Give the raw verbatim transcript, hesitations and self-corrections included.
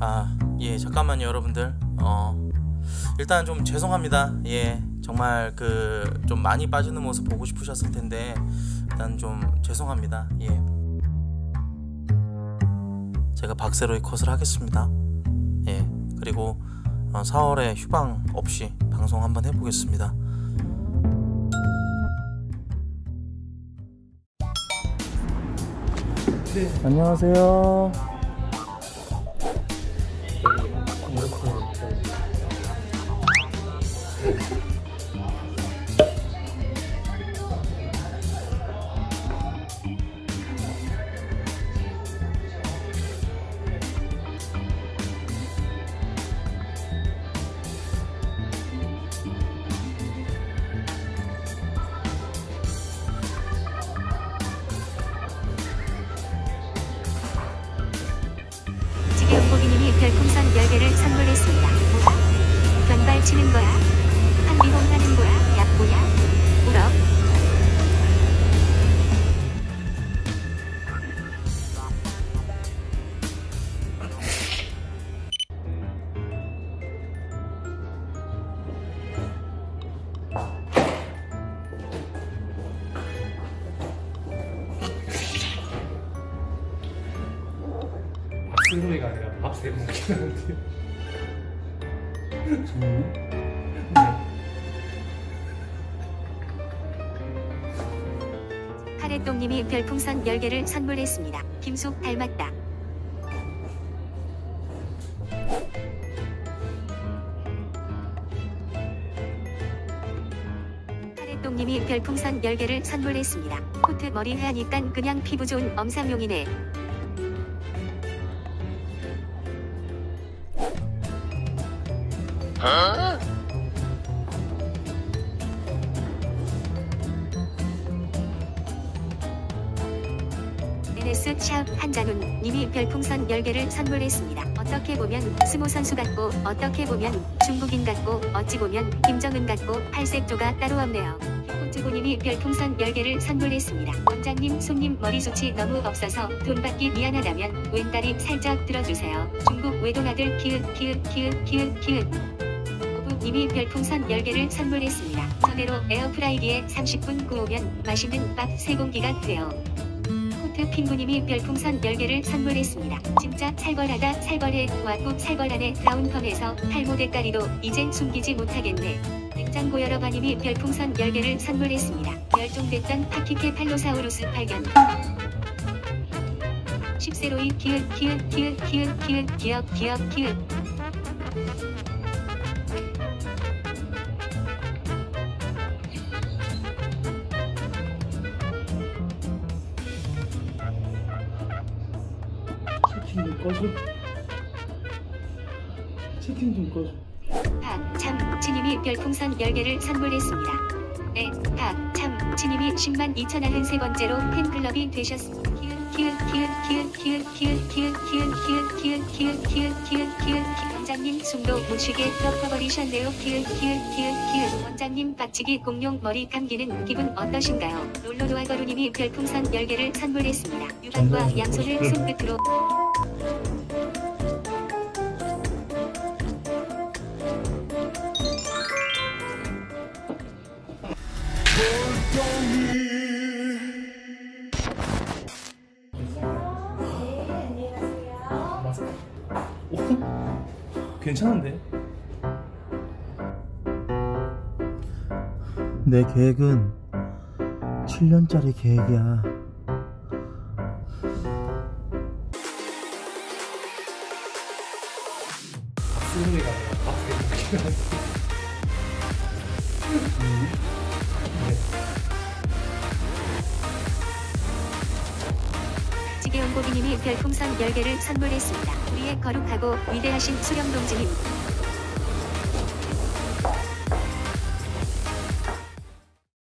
아, 예, 잠깐만요, 여러분들. 어, 일단 좀 죄송합니다. 예, 정말 그 좀 많이 빠지는 모습 보고 싶으셨을 텐데 일단 좀 죄송합니다. 예, 제가 박새로이 컷을 하겠습니다. 예, 그리고 어, 사월에 휴방 없이 방송 한번 해보겠습니다. 네. 안녕하세요. 이 별풍선 열 개를 선물했습니다. 뭐야? 변발 치는 거야? 한비홍 하는 거야? 야, 뭐야? 울어? 박새로이가 아니라 박새로이긴 한데 정말? 네. 카레똥님이 별풍선 열 개를 선물했습니다. 김숙 닮았다. 카레똥님이 별풍선 열 개를 선물했습니다. 코트 머리 하니깐 그냥 피부 좋은 엄상용이네. 아? 엔에스 샵 한자눈 님이 별풍선 열 개를 선물했습니다. 어떻게 보면 스모 선수 같고, 어떻게 보면 중국인 같고, 어찌 보면 김정은 같고, 팔색조가 따로 없네요. 김홍주고 님이 별풍선 열 개를 선물했습니다. 원장님 손님 머리숱이 너무 없어서 돈 받기 미안하다면 왼다리 살짝 들어주세요. 중국 외동아들 키읔 키읔 키읔 키읔 키읔 님이 별풍선 열 개를 선물했습니다. 전해로 에어프라이기에 삼십 분 구우면 맛있는 밥 세 공기가 돼요. 호트핑구님이 별풍선 열 개를 선물했습니다. 진짜 살벌하다 살벌해. 와꾸 살벌하네. 브라운펌에서 탈모대가리도 이젠 숨기지 못하겠네. 냉장고 여러바님이 별풍선 열 개를 선물했습니다. 멸종됐던 파키케 팔로사우루스 발견. 십새로이 기윽 기윽 기윽 기윽 기윽 기억 기억 기윽. 채팅 좀 꺼줘. 채팅 좀 꺼줘. 박참치님이 별풍선 열 개를 선물했습니다. 네, 박참치님이 십만 이천 원 세 번째로 팬클럽이 되셨습니다. 키읔 키읔 키읔 키읔 키읔 키읔 키읔 키읔 키읔 키읔 키읔 키읔. 원장님 숨도 못 쉬게 덮어버리셨네요. 키읔 키읔 키읔 키읔. 원장님 박치기 공룡 머리 감기는 기분 어떠신가요? 롤로로아 거루님이 별풍선 열 개를 선물했습니다. 유방과 양손을 손끝으로. 괜찮은데? 내 계획은 칠 년짜리 계획이야. 박새로이가 박새로이긴 한데. 지게온고기님이 별풍선 열 개를 선물했습니다. 우리의 거룩하고 위대하신 수령동지님.